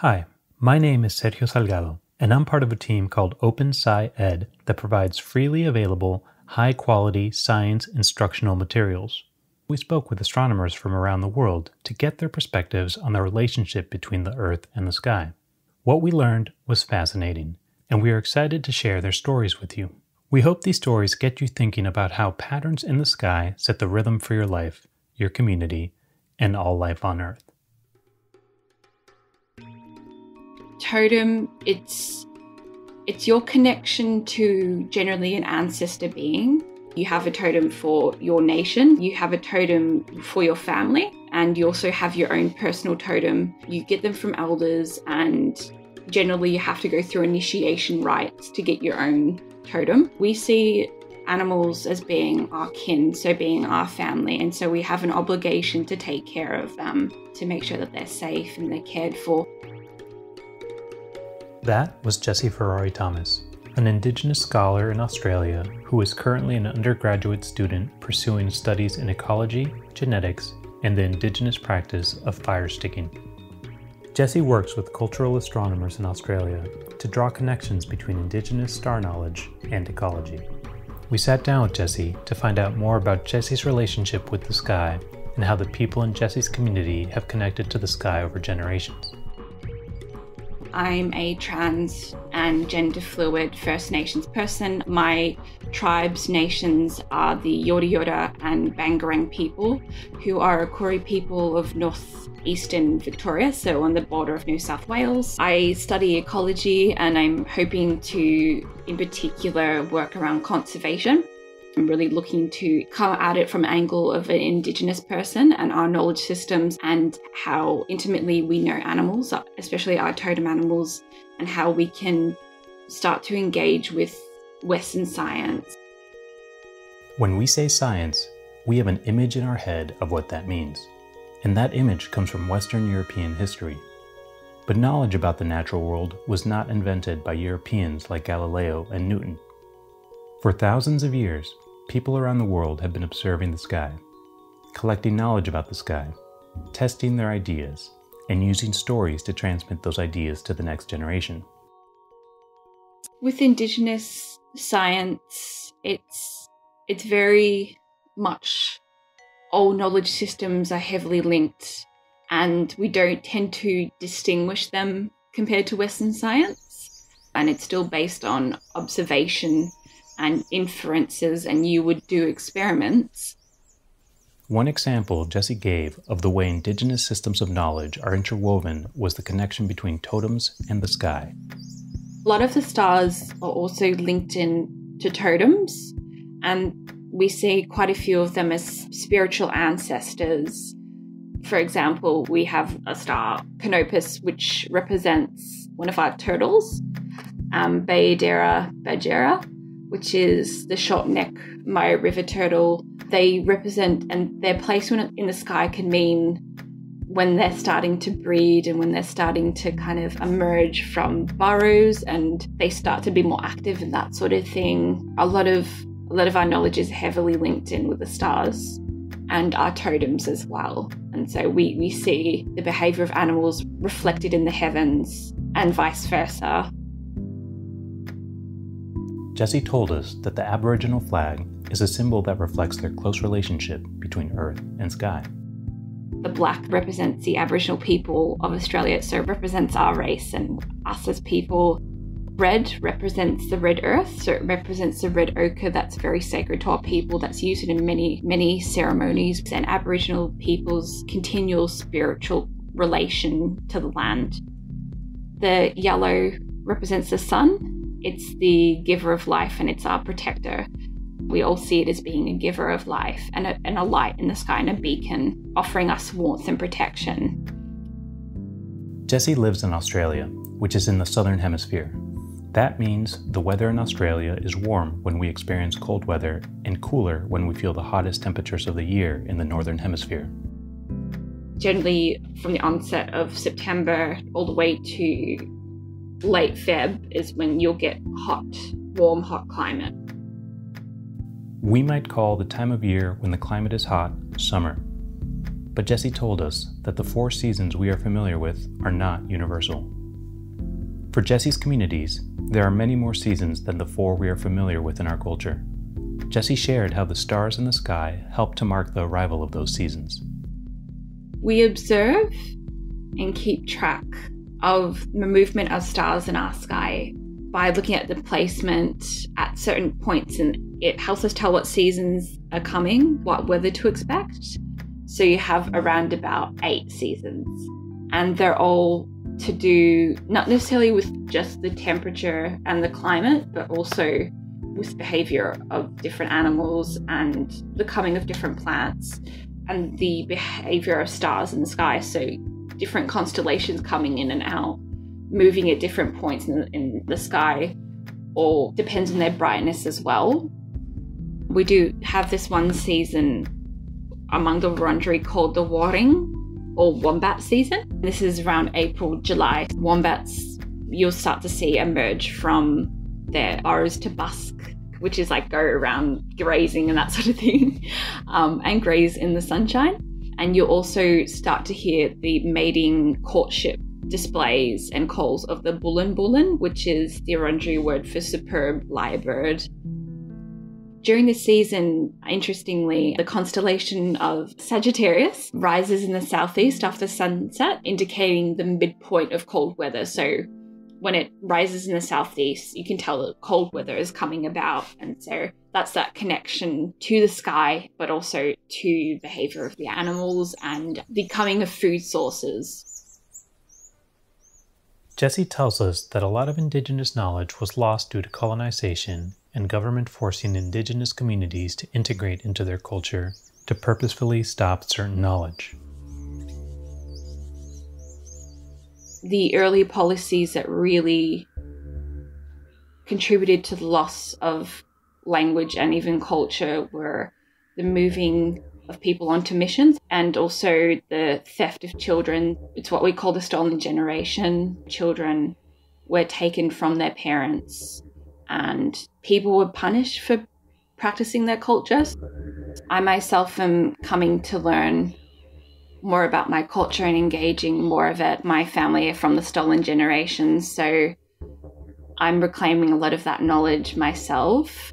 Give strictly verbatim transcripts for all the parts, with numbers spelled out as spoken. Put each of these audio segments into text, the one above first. Hi, my name is Sergio Salgado, and I'm part of a team called OpenSciEd that provides freely available, high-quality science instructional materials. We spoke with astronomers from around the world to get their perspectives on the relationship between the Earth and the sky. What we learned was fascinating, and we are excited to share their stories with you. We hope these stories get you thinking about how patterns in the sky set the rhythm for your life, your community, and all life on Earth. Totem, it's it's your connection to generally an ancestor being. You have a totem for your nation, you have a totem for your family, and you also have your own personal totem. You get them from elders, and generally you have to go through initiation rites to get your own totem. We see animals as being our kin, so being our family, and so we have an obligation to take care of them, to make sure that they're safe and they're cared for. That was Jesse Ferrari-Thomas, an Indigenous scholar in Australia who is currently an undergraduate student pursuing studies in ecology, genetics, and the Indigenous practice of fire sticking. Jesse works with cultural astronomers in Australia to draw connections between Indigenous star knowledge and ecology. We sat down with Jesse to find out more about Jesse's relationship with the sky and how the people in Jesse's community have connected to the sky over generations. I'm a trans and gender fluid First Nations person. My tribe's nations are the Yorta Yorta and Bangarang people, who are a Koori people of northeastern Victoria, so on the border of New South Wales. I study ecology, and I'm hoping to, in particular, work around conservation. I'm really looking to come at it from an angle of an Indigenous person and our knowledge systems and how intimately we know animals, especially our totem animals, and how we can start to engage with Western science. When we say science, we have an image in our head of what that means. And that image comes from Western European history. But knowledge about the natural world was not invented by Europeans like Galileo and Newton. For thousands of years, people around the world have been observing the sky, collecting knowledge about the sky, testing their ideas, and using stories to transmit those ideas to the next generation. With Indigenous science, it's, it's very much all knowledge systems are heavily linked, and we don't tend to distinguish them compared to Western science, and it's still based on observation and inferences, and you would do experiments. One example Jesse gave of the way Indigenous systems of knowledge are interwoven was the connection between totems and the sky. A lot of the stars are also linked in to totems, and we see quite a few of them as spiritual ancestors. For example, we have a star, Canopus, which represents one of our turtles, um, Bayadera Bajera, which is the short-neck Maya river turtle. They represent, and their place in the sky can mean when they're starting to breed and when they're starting to kind of emerge from burrows, and they start to be more active and that sort of thing. A lot of, a lot of our knowledge is heavily linked in with the stars and our totems as well. And so we, we see the behaviour of animals reflected in the heavens and vice versa. Jesse told us that the Aboriginal flag is a symbol that reflects their close relationship between Earth and sky. The black represents the Aboriginal people of Australia, so it represents our race and us as people. Red represents the red earth, so it represents the red ochre that's very sacred to our people, that's used in many, many ceremonies, and Aboriginal people's continual spiritual relation to the land. The yellow represents the sun. It's the giver of life, and it's our protector. We all see it as being a giver of life and a, and a light in the sky and a beacon, offering us warmth and protection. Jesse lives in Australia, which is in the Southern Hemisphere. That means the weather in Australia is warm when we experience cold weather and cooler when we feel the hottest temperatures of the year in the Northern Hemisphere. Generally, from the onset of September all the way to late Feb is when you'll get hot, warm, hot climate. We might call the time of year when the climate is hot, summer. But Jesse told us that the four seasons we are familiar with are not universal. For Jesse's communities, there are many more seasons than the four we are familiar with in our culture. Jesse shared how the stars in the sky help to mark the arrival of those seasons. We observe and keep track of the movement of stars in our sky by looking at the placement at certain points, and it helps us tell what seasons are coming, what weather to expect. So you have around about eight seasons, and they're all to do not necessarily with just the temperature and the climate, but also with behavior of different animals and the coming of different plants and the behavior of stars in the sky. So different constellations coming in and out, moving at different points in, in the sky, or depends on their brightness as well. We do have this one season among the Wurundjeri called the Waring, or wombat season. This is around April, July. Wombats you'll start to see emerge from their burrows to busk, which is like go around grazing and that sort of thing, um, and graze in the sunshine. And you'll also start to hear the mating courtship displays and calls of the bullen-bullen, which is the Wurundjeri word for superb lyrebird. During this season, interestingly, the constellation of Sagittarius rises in the southeast after sunset, indicating the midpoint of cold weather. So when it rises in the southeast, you can tell that cold weather is coming about. And so that's that connection to the sky, but also to behavior of the animals and the coming of food sources. Jesse tells us that a lot of Indigenous knowledge was lost due to colonization and government forcing Indigenous communities to integrate into their culture to purposefully stop certain knowledge. The early policies that really contributed to the loss of language and even culture were the moving of people onto missions, and also the theft of children. It's what we call the stolen generation. Children were taken from their parents, and people were punished for practicing their cultures. I myself am coming to learn more about my culture and engaging more of it. My family are from the stolen generation, so I'm reclaiming a lot of that knowledge myself.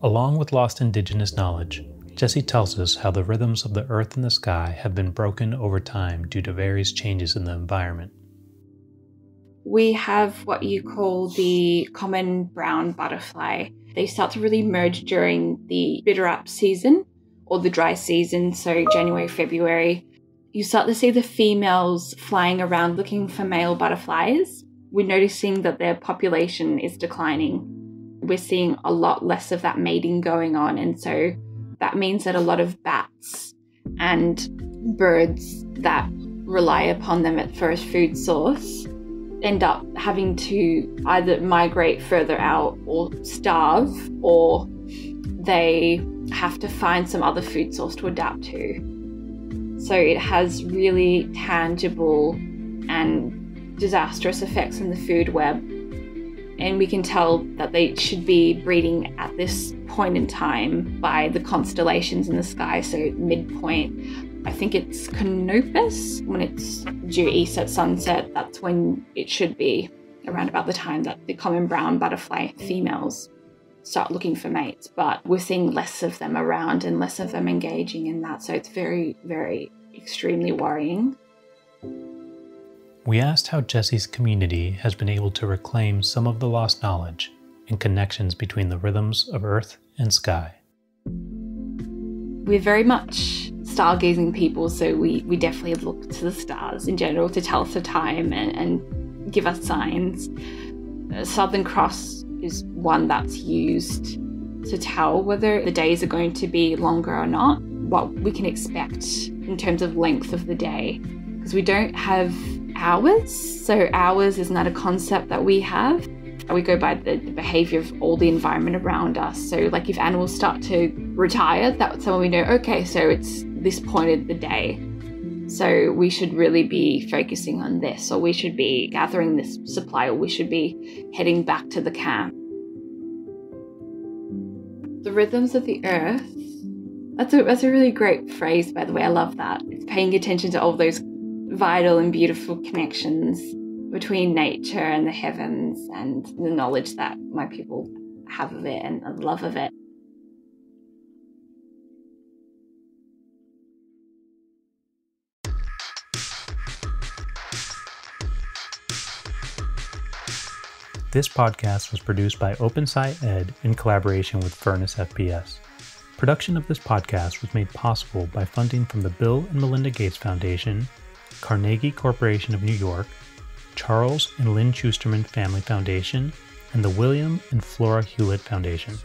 Along with lost Indigenous knowledge, Jesse tells us how the rhythms of the earth and the sky have been broken over time due to various changes in the environment. We have what you call the common brown butterfly. They start to really merge during the bitter-up season, or the dry season, so January, February. You start to see the females flying around looking for male butterflies. We're noticing that their population is declining. We're seeing a lot less of that mating going on, and so that means that a lot of bats and birds that rely upon them for a food source end up having to either migrate further out or starve, or they have to find some other food source to adapt to. So it has really tangible and disastrous effects on the food web. And we can tell that they should be breeding at this point in time by the constellations in the sky, so midpoint. I think it's Canopus, when it's due east at sunset, that's when it should be, around about the time that the common brown butterfly females start looking for mates, but we're seeing less of them around and less of them engaging in that. So it's very, very extremely worrying. We asked how Jesse's community has been able to reclaim some of the lost knowledge and connections between the rhythms of earth and sky. We're very much stargazing people, so we, we definitely look to the stars in general to tell us the time and, and give us signs. The Southern Cross is one that's used to tell whether the days are going to be longer or not, what we can expect in terms of length of the day, because we don't have hours. So hours is not a concept that we have. We go by the, the behavior of all the environment around us. So like if animals start to retire, that's when we know, okay, so it's this point of the day, so we should really be focusing on this, or we should be gathering this supply, or we should be heading back to the camp. The rhythms of the earth That's a, that's a really great phrase, by the way. I love that. It's paying attention to all those vital and beautiful connections between nature and the heavens and the knowledge that my people have of it and the love of it. This podcast was produced by OpenSciEd in collaboration with Furnace F P S. Production of this podcast was made possible by funding from the Bill and Melinda Gates Foundation, Carnegie Corporation of New York, Charles and Lynn Schusterman Family Foundation, and the William and Flora Hewlett Foundation.